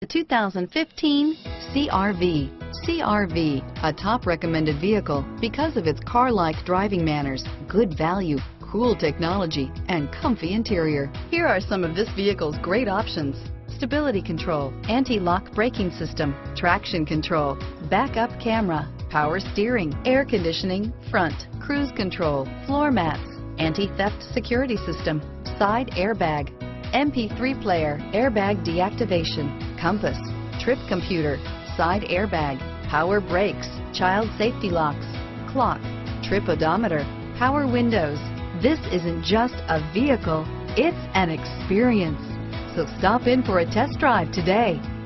The 2015 CR-V. CR-V, a top recommended vehicle because of its car-like driving manners, good value, cool technology, and comfy interior. Here are some of this vehicle's great options: stability control, anti-lock braking system, traction control, backup camera, power steering, air conditioning, front, cruise control, floor mats, anti-theft security system, side airbag, MP3 player, airbag deactivation, compass, trip computer, side airbag, power brakes, child safety locks, clock, trip odometer, power windows. This isn't just a vehicle, it's an experience. So stop in for a test drive today.